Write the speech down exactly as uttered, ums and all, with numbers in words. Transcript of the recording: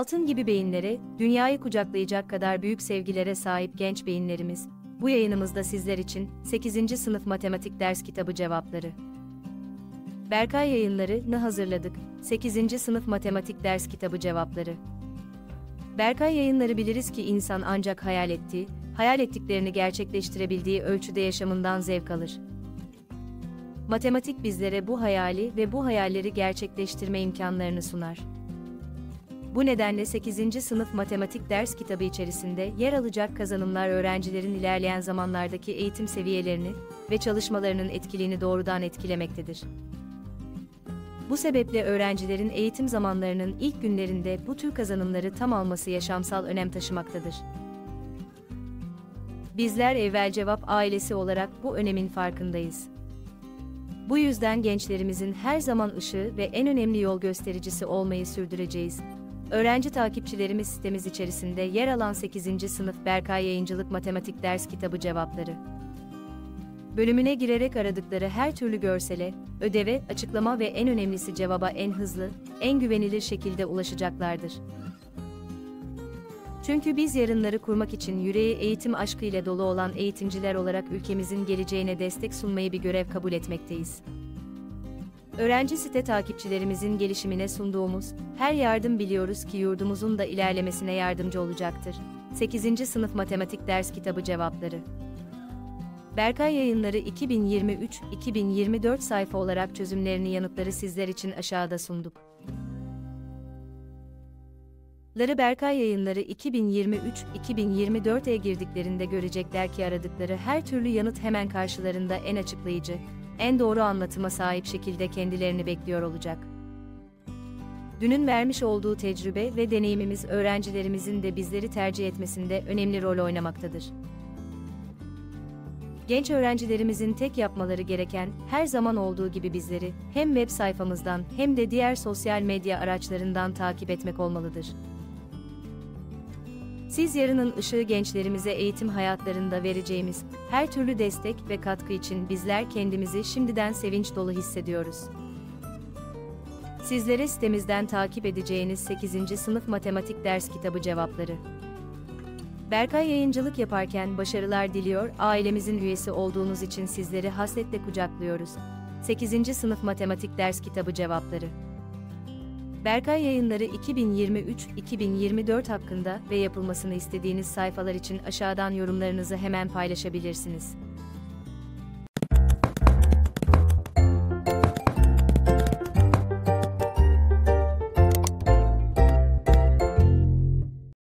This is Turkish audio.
Altın gibi beyinleri, dünyayı kucaklayacak kadar büyük sevgilere sahip genç beyinlerimiz, bu yayınımızda sizler için sekizinci sınıf matematik ders kitabı cevapları. Berkay Yayınları'nı hazırladık. sekizinci sınıf matematik ders kitabı cevapları. Berkay Yayınları biliriz ki insan ancak hayal ettiği, hayal ettiklerini gerçekleştirebildiği ölçüde yaşamından zevk alır. Matematik bizlere bu hayali ve bu hayalleri gerçekleştirme imkanlarını sunar. Bu nedenle sekizinci sınıf matematik ders kitabı içerisinde yer alacak kazanımlar öğrencilerin ilerleyen zamanlardaki eğitim seviyelerini ve çalışmalarının etkiliğini doğrudan etkilemektedir. Bu sebeple öğrencilerin eğitim zamanlarının ilk günlerinde bu tür kazanımları tam alması yaşamsal önem taşımaktadır. Bizler Evvel Cevap ailesi olarak bu önemin farkındayız. Bu yüzden gençlerimizin her zaman ışığı ve en önemli yol göstericisi olmayı sürdüreceğiz. Öğrenci takipçilerimiz sitemiz içerisinde yer alan sekizinci sınıf Berkay Yayıncılık Matematik Ders Kitabı Cevapları bölümüne girerek aradıkları her türlü görsele, ödeve, açıklama ve en önemlisi cevaba en hızlı, en güvenilir şekilde ulaşacaklardır. Çünkü biz yarınları kurmak için yüreği eğitim aşkıyla dolu olan eğitimciler olarak ülkemizin geleceğine destek sunmayı bir görev kabul etmekteyiz. Öğrenci site takipçilerimizin gelişimine sunduğumuz her yardım biliyoruz ki yurdumuzun da ilerlemesine yardımcı olacaktır. sekizinci sınıf matematik ders kitabı cevapları. Berkay Yayınları iki bin yirmi üç iki bin yirmi dört sayfa olarak çözümlerini yanıtları sizler için aşağıda sunduk. Larry Berkay Yayınları iki bin yirmi üç iki bin yirmi dört'e girdiklerinde görecekler ki aradıkları her türlü yanıt hemen karşılarında en açıklayıcı, en doğru anlatıma sahip şekilde kendilerini bekliyor olacak. Dünün vermiş olduğu tecrübe ve deneyimimiz öğrencilerimizin de bizleri tercih etmesinde önemli rol oynamaktadır. Genç öğrencilerimizin tek yapmaları gereken, her zaman olduğu gibi bizleri, hem web sayfamızdan hem de diğer sosyal medya araçlarından takip etmek olmalıdır. Siz yarının ışığı gençlerimize eğitim hayatlarında vereceğimiz her türlü destek ve katkı için bizler kendimizi şimdiden sevinç dolu hissediyoruz. Sizlere sitemizden takip edeceğiniz sekizinci sınıf matematik ders kitabı cevapları. Berkay yayıncılık yaparken başarılar diliyor, ailemizin üyesi olduğunuz için sizleri hasretle kucaklıyoruz. sekizinci sınıf matematik ders kitabı cevapları. Berkay Yayınları iki bin yirmi üç iki bin yirmi dört hakkında ve yapılmasını istediğiniz sayfalar için aşağıdan yorumlarınızı hemen paylaşabilirsiniz.